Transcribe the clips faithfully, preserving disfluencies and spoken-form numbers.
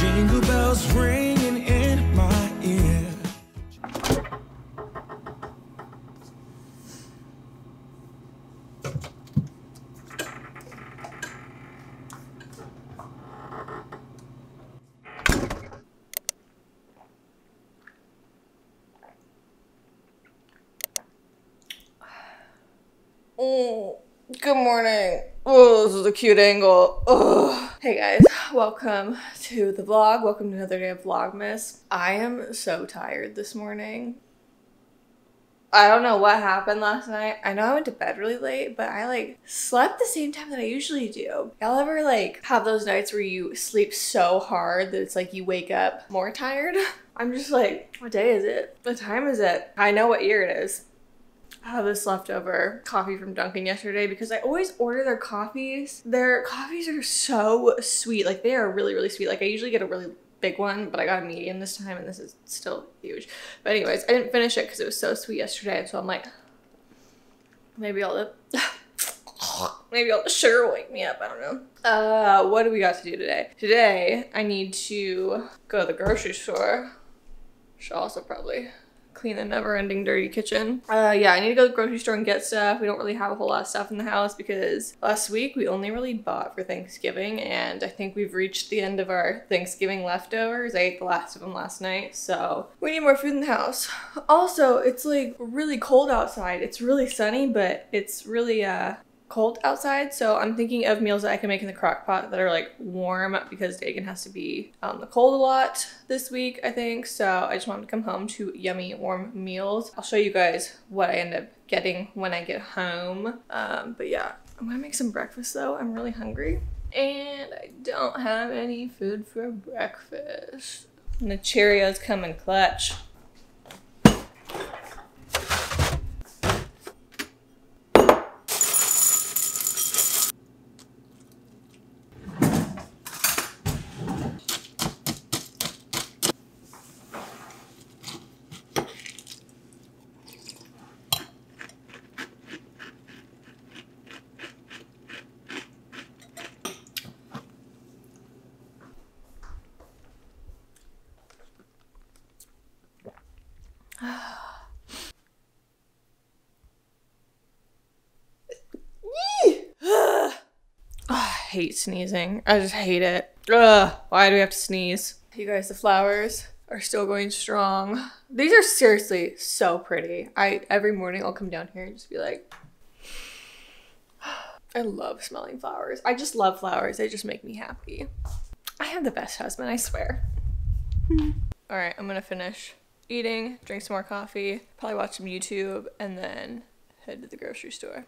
Jingle bells ringing in my ear. Oh, good morning. Oh, this is a cute angle. Ugh. Hey guys, welcome to the vlog. Welcome to another day of Vlogmas. I am so tired this morning. I don't know what happened last night. I know I went to bed really late, but I like slept the same time that I usually do. Y'all ever like have those nights where you sleep so hard that it's like you wake up more tired? I'm just like, what day is it? What time is it? I know what year it is. I have this leftover coffee from Dunkin' yesterday because I always order their coffees. Their coffees are so sweet. Like they are really, really sweet. Like I usually get a really big one, but I got a medium this time and this is still huge. But anyways, I didn't finish it because it was so sweet yesterday. So I'm like, maybe all the, maybe all the sugar will wake me up. I don't know. Uh, what do we got to do today? Today, I need to go to the grocery store. Should also probably clean the never-ending dirty kitchen. Uh, yeah, I need to go to the grocery store and get stuff. We don't really have a whole lot of stuff in the house because last week we only really bought for Thanksgiving, and I think we've reached the end of our Thanksgiving leftovers. I ate the last of them last night, so we need more food in the house. Also, it's like really cold outside. It's really sunny, but it's really uh, cold outside, so I'm thinking of meals that I can make in the crock pot that are like warm because Dagan has to be out in the cold a lot this week, I think. So I just wanted to come home to yummy warm meals. I'll show you guys what I end up getting when I get home. Um, but yeah, I'm gonna make some breakfast though. I'm really hungry and I don't have any food for breakfast. And the Cheerios come in clutch. I hate sneezing. I just hate it. Ugh, why do we have to sneeze? You guys, the flowers are still going strong. These are seriously so pretty. I every morning I'll come down here and just be like, I love smelling flowers. I just love flowers. They just make me happy. I have the best husband, I swear. All right, I'm gonna finish eating, drink some more coffee, probably watch some YouTube, and then head to the grocery store.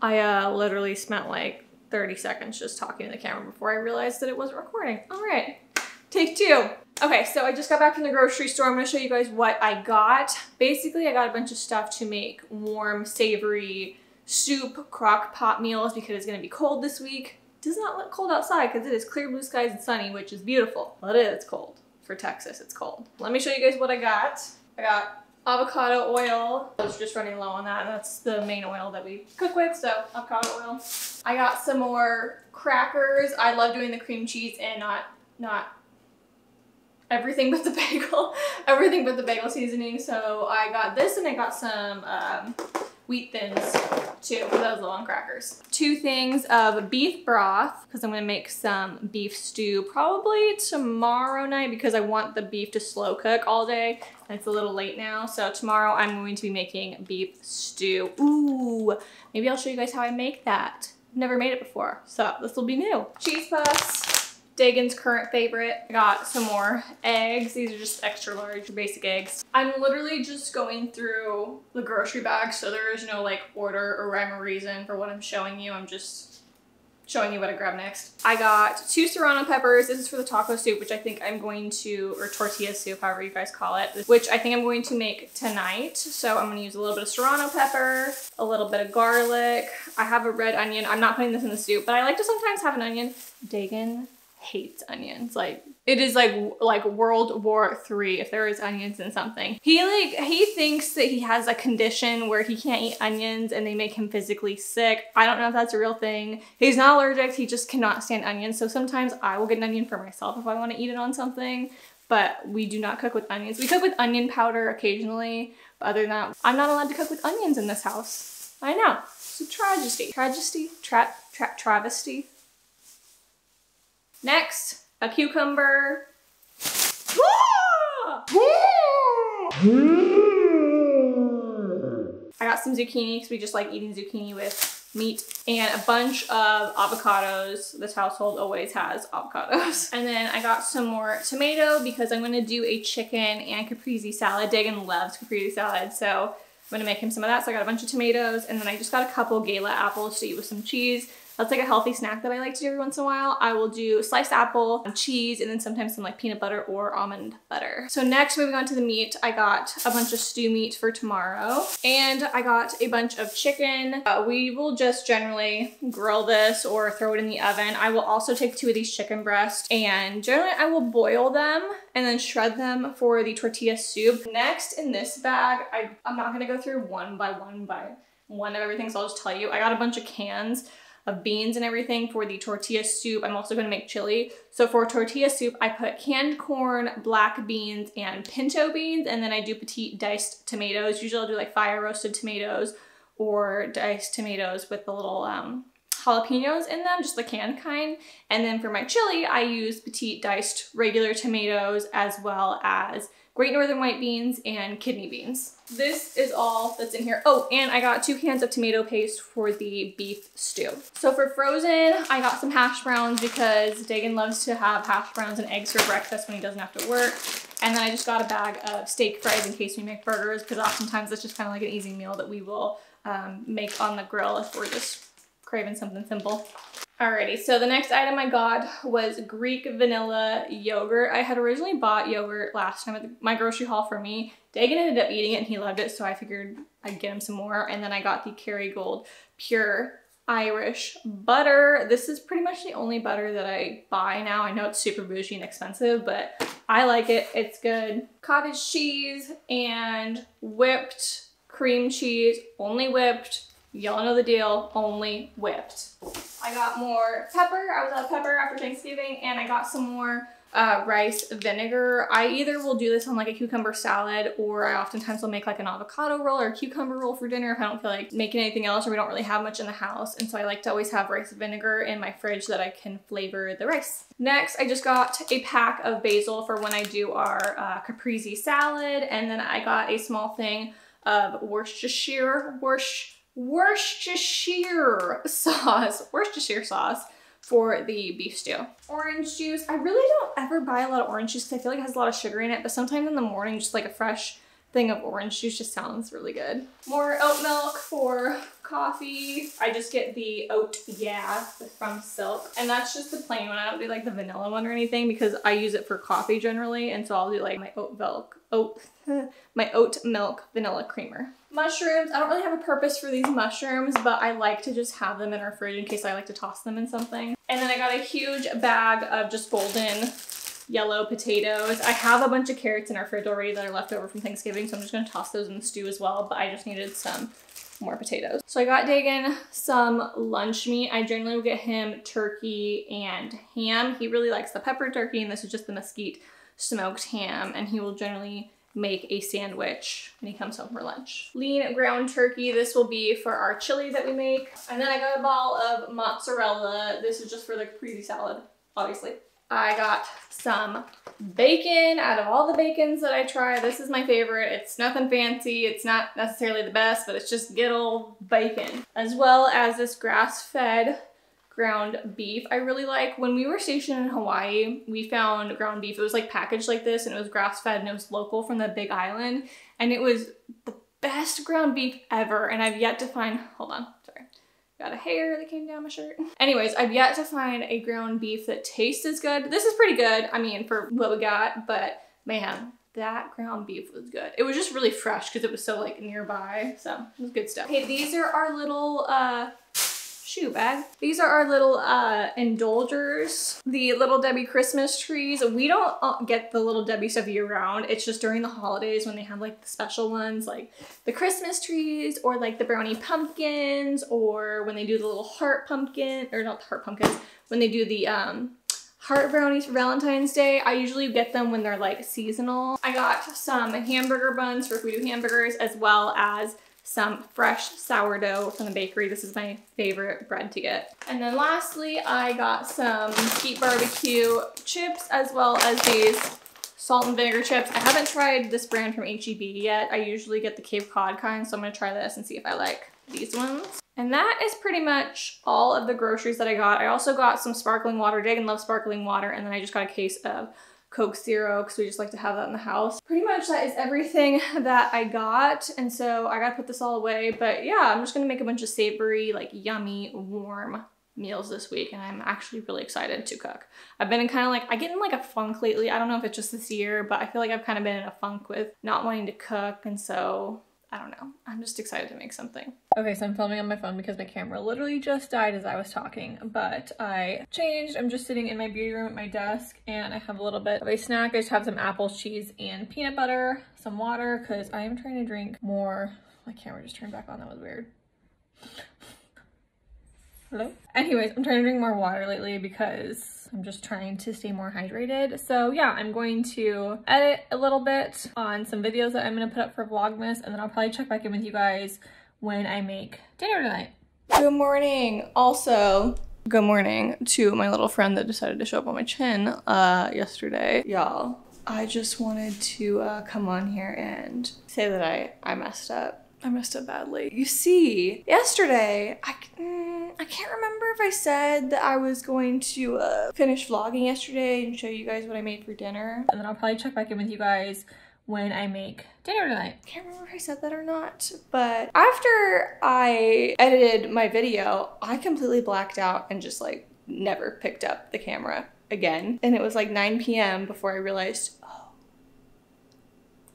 I uh, literally spent like thirty seconds just talking to the camera before I realized that it wasn't recording. All right, take two. Okay, so I just got back from the grocery store. I'm gonna show you guys what I got. Basically, I got a bunch of stuff to make warm, savory soup, crock pot meals because it's gonna be cold this week. It does not look cold outside because it is clear blue skies and sunny, which is beautiful. But it is cold. For Texas, it's cold. Let me show you guys what I got. I got avocado oil. I was just running low on that. And that's the main oil that we cook with, so avocado oil. I got some more crackers. I love doing the cream cheese and not, not everything but the bagel, everything but the bagel seasoning. So I got this and I got some um, wheat thins too, because I was low on crackers. Two things of beef broth, because I'm gonna make some beef stew probably tomorrow night because I want the beef to slow cook all day. It's a little late now, so tomorrow I'm going to be making beef stew. Ooh, maybe I'll show you guys how I make that. I've never made it before, so this will be new. Cheese puffs, Dagan's current favorite. I got some more eggs. These are just extra large, basic eggs. I'm literally just going through the grocery bag, so there is no like order or rhyme or reason for what I'm showing you. I'm just showing you what I grab next. I got two serrano peppers. This is for the taco soup, which I think I'm going to, or tortilla soup, however you guys call it, which I think I'm going to make tonight. So I'm gonna use a little bit of serrano pepper, a little bit of garlic. I have a red onion. I'm not putting this in the soup, but I like to sometimes have an onion. Dagan hates onions. Like, it is like like World War Three if there is onions in something. He like he thinks that he has a condition where he can't eat onions and they make him physically sick. I don't know if that's a real thing. He's not allergic, he just cannot stand onions. So sometimes I will get an onion for myself if I want to eat it on something, but we do not cook with onions. We cook with onion powder occasionally, but other than that, I'm not allowed to cook with onions in this house. I know, it's a tragedy. Tragedy, trap, trap, travesty. Next, a cucumber. I got some zucchini because we just like eating zucchini with meat, and a bunch of avocados. This household always has avocados. And then I got some more tomato because I'm gonna do a chicken and caprese salad. Dagan loves caprese salad, so I'm gonna make him some of that. So I got a bunch of tomatoes, and then I just got a couple Gala apples to eat with some cheese. That's like a healthy snack that I like to do every once in a while. I will do sliced apple, cheese, and then sometimes some like peanut butter or almond butter. So next, moving on to the meat, I got a bunch of stew meat for tomorrow, and I got a bunch of chicken. Uh, we will just generally grill this or throw it in the oven. I will also take two of these chicken breasts, and generally I will boil them and then shred them for the tortilla soup. Next, in this bag, I, I'm not gonna go through one by one by one of everything, so I'll just tell you. I got a bunch of cans of beans and everything for the tortilla soup. I'm also gonna make chili. So for tortilla soup, I put canned corn, black beans, and pinto beans, and then I do petite diced tomatoes. Usually I'll do like fire roasted tomatoes or diced tomatoes with the little um, jalapenos in them, just the canned kind. And then for my chili, I use petite diced regular tomatoes as well as Great Northern white beans and kidney beans. This is all that's in here. Oh, and I got two cans of tomato paste for the beef stew. So for frozen, I got some hash browns because Dagan loves to have hash browns and eggs for breakfast when he doesn't have to work. And then I just got a bag of steak fries in case we make burgers, because oftentimes that's just kind of like an easy meal that we will um, make on the grill if we're just craving something simple. Alrighty, so the next item I got was Greek vanilla yogurt. I had originally bought yogurt last time at my grocery haul for me. Dagan ended up eating it and he loved it, so I figured I'd get him some more. And then I got the Kerrygold Pure Irish Butter. This is pretty much the only butter that I buy now. I know it's super bougie and expensive, but I like it. It's good. Cottage cheese and whipped cream cheese, only whipped. Y'all know the deal, only whipped. I got more pepper. I was out of pepper after Thanksgiving, and I got some more uh, rice vinegar. I either will do this on like a cucumber salad, or I oftentimes will make like an avocado roll or a cucumber roll for dinner if I don't feel like making anything else or we don't really have much in the house. And so I like to always have rice vinegar in my fridge so that I can flavor the rice. Next, I just got a pack of basil for when I do our uh, caprese salad. And then I got a small thing of Worcestershire, Worcestershire, Worcestershire sauce, Worcestershire sauce for the beef stew. Orange juice. I really don't ever buy a lot of orange juice because I feel like it has a lot of sugar in it, but sometimes in the morning, just like a fresh thing of orange juice just sounds really good. More oat milk for coffee. I just get the oat yeah from Silk, and that's just the plain one. I don't do like the vanilla one or anything because I use it for coffee generally, and so I'll do like my oat milk, oat, my oat milk vanilla creamer. Mushrooms. I don't really have a purpose for these mushrooms, but I like to just have them in our fridge in case I like to toss them in something. And then I got a huge bag of just golden yellow potatoes. I have a bunch of carrots in our fridge already that are left over from Thanksgiving, so I'm just gonna toss those in the stew as well, but I just needed some more potatoes. So I got Dagan some lunch meat. I generally will get him turkey and ham. He really likes the pepper turkey, and this is just the mesquite smoked ham, and he will generally make a sandwich when he comes home for lunch. Lean ground turkey. This will be for our chili that we make. And then I got a ball of mozzarella. This is just for the caprese salad, obviously. I got some bacon. Out of all the bacons that I try, this is my favorite. It's nothing fancy. It's not necessarily the best, but it's just good old bacon. As well as this grass-fed ground beef. I really like, when we were stationed in Hawaii, we found ground beef. It was like packaged like this, and it was grass-fed, and it was local from the Big Island, and it was the best ground beef ever. And I've yet to find, hold on, sorry. Got a hair that came down my shirt. Anyways, I've yet to find a ground beef that tastes as good. This is pretty good, I mean, for what we got, but man, that ground beef was good. It was just really fresh because it was so like nearby, so it was good stuff. Okay, these are our little uh, shoe bag. These are our little uh, indulgers, the Little Debbie Christmas trees. We don't uh, get the Little Debbie stuff year round. It's just during the holidays when they have like the special ones, like the Christmas trees or like the brownie pumpkins, or when they do the little heart pumpkin, or not the heart pumpkins, when they do the um, heart brownies for Valentine's Day. I usually get them when they're like seasonal. I got some hamburger buns for if we do hamburgers, as well as some fresh sourdough from the bakery. This is my favorite bread to get. And then lastly, I got some Heat Barbecue chips, as well as these salt and vinegar chips. I haven't tried this brand from H E B yet. I usually get the Cape Cod kind, so I'm gonna try this and see if I like these ones. And that is pretty much all of the groceries that I got. I also got some sparkling water. Jagan loves sparkling water, and then I just got a case of Coke Zero because we just like to have that in the house. Pretty much that is everything that I got, and so I gotta put this all away. But yeah, I'm just gonna make a bunch of savory, like yummy, warm meals this week, and I'm actually really excited to cook. I've been in kind of like, I get in like a funk lately. I don't know if it's just this year, but I feel like I've kind of been in a funk with not wanting to cook, and so I don't know. I'm just excited to make something. Okay, so I'm filming on my phone because my camera literally just died as I was talking, but I changed. I'm just sitting in my beauty room at my desk, and I have a little bit of a snack. I just have some apple, cheese, and peanut butter, some water, because I am trying to drink more. My camera just turned back on. That was weird. Hello? Anyways, I'm trying to drink more water lately because I'm just trying to stay more hydrated. So yeah, I'm going to edit a little bit on some videos that I'm going to put up for Vlogmas, and then I'll probably check back in with you guys when I make dinner tonight. Good morning. Also, good morning to my little friend that decided to show up on my chin uh, yesterday. Y'all, I just wanted to uh, come on here and say that I, I messed up. I messed up badly. You see, yesterday, I, mm, I can't remember if I said that I was going to uh, finish vlogging yesterday and show you guys what I made for dinner. And then I'll probably check back in with you guys when I make dinner tonight. I can't remember if I said that or not, but after I edited my video, I completely blacked out and just like never picked up the camera again. And it was like nine p m before I realized, oh,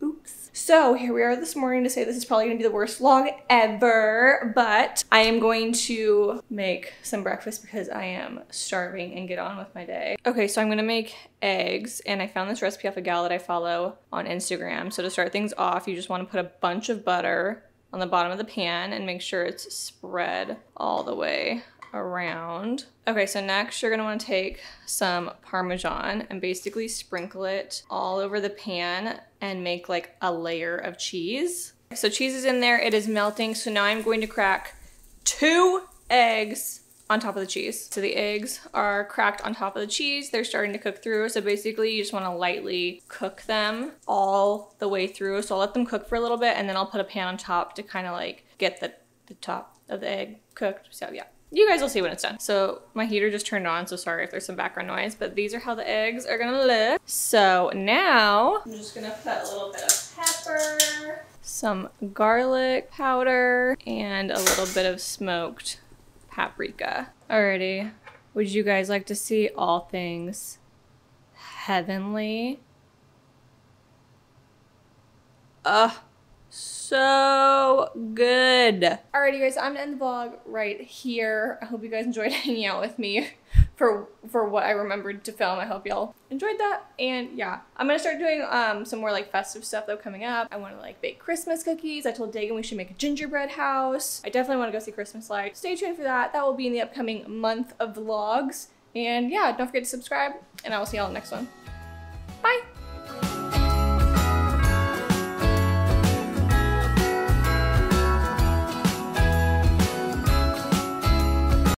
oops. So here we are this morning to say this is probably gonna be the worst vlog ever, but I am going to make some breakfast because I am starving and get on with my day. Okay, so I'm gonna make eggs, and I found this recipe off a gal that I follow on Instagram. So to start things off, you just wanna put a bunch of butter on the bottom of the pan and make sure it's spread all the way around. Okay, so next you're gonna want to take some Parmesan and basically sprinkle it all over the pan and make like a layer of cheese. So cheese is in there, it is melting, so now I'm going to crack two eggs on top of the cheese. So the eggs are cracked on top of the cheese. They're starting to cook through. So basically you just wanna lightly cook them all the way through. So I'll let them cook for a little bit, and then I'll put a pan on top to kind of like get the, the top of the egg cooked. So yeah. You guys will see when it's done. So my heater just turned on, so sorry if there's some background noise, but these are how the eggs are gonna look. So now I'm just gonna put a little bit of pepper, some garlic powder, and a little bit of smoked paprika. Alrighty, would you guys like to see all things heavenly? Ugh. So good. Alrighty, you guys, I'm gonna end the vlog right here. I hope you guys enjoyed hanging out with me for for what I remembered to film. I hope y'all enjoyed that. And yeah, I'm gonna start doing um some more like festive stuff though coming up. I want to like bake Christmas cookies. I told Dagan we should make a gingerbread house. I definitely want to go see Christmas lights. Stay tuned for that. That will be in the upcoming month of vlogs. And yeah, don't forget to subscribe, and I will see y'all in the next one.